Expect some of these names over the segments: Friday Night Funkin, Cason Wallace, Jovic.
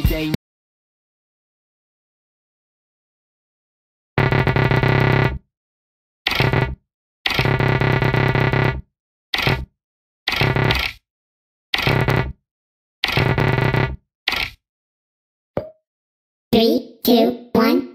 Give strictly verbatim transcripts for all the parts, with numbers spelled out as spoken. Friday night. Three, two, one.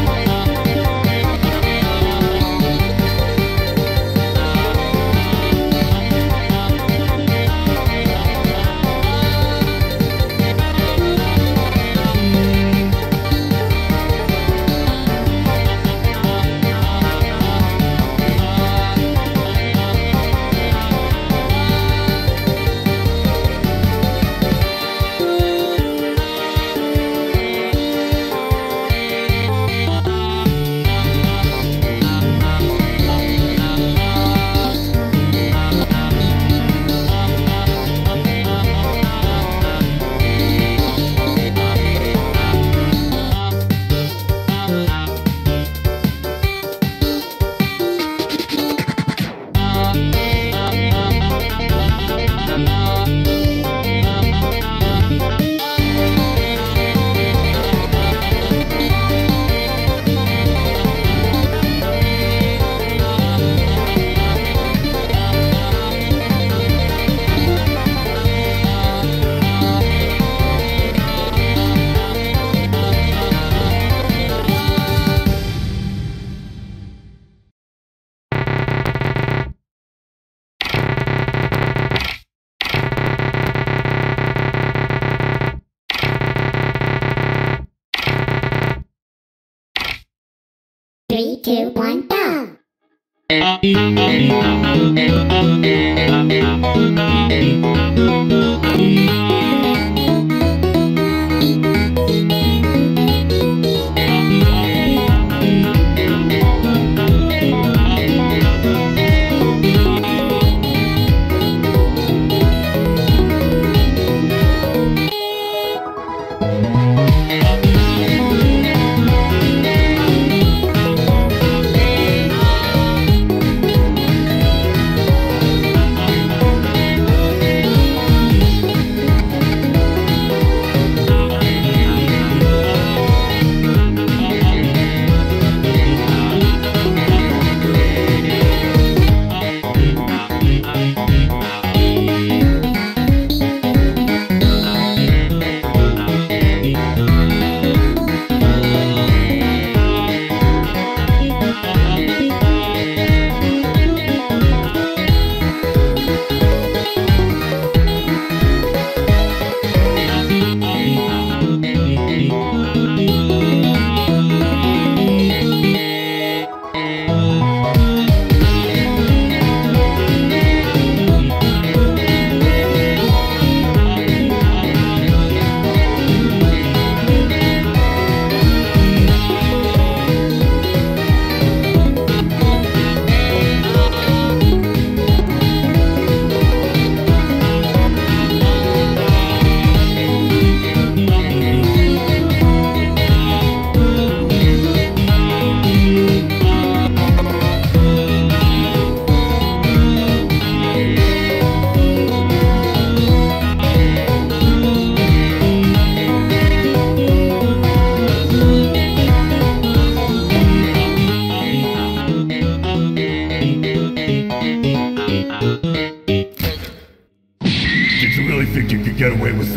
Three, two, one, go!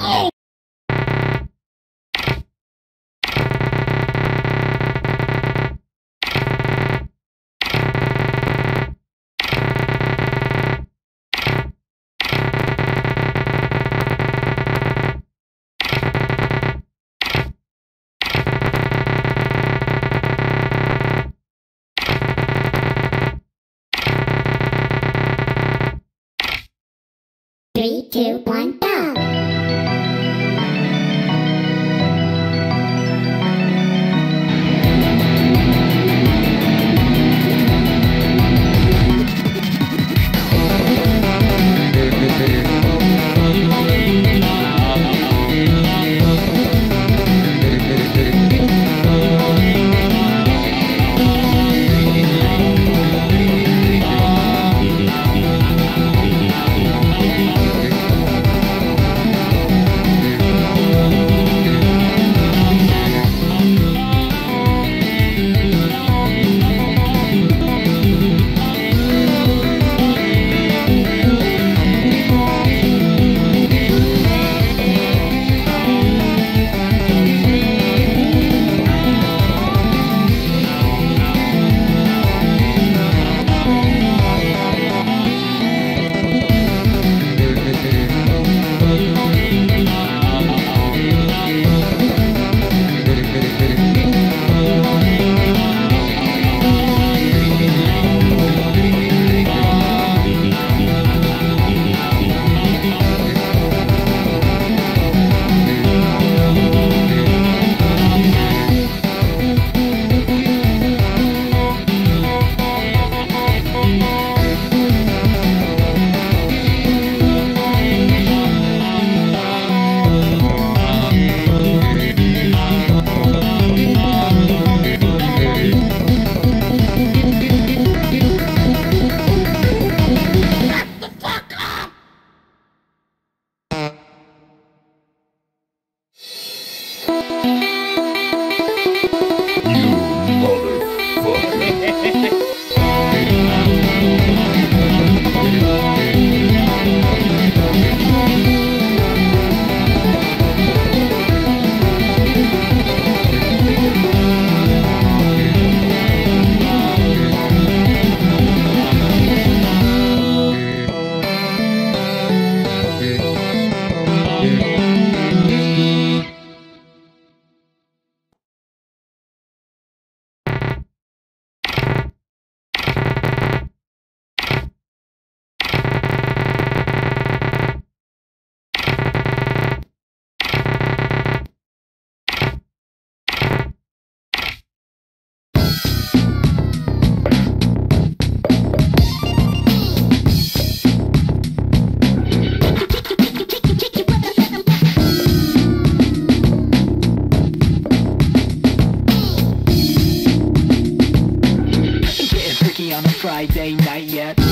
Oh! Three, two, one, go! Friday night yet.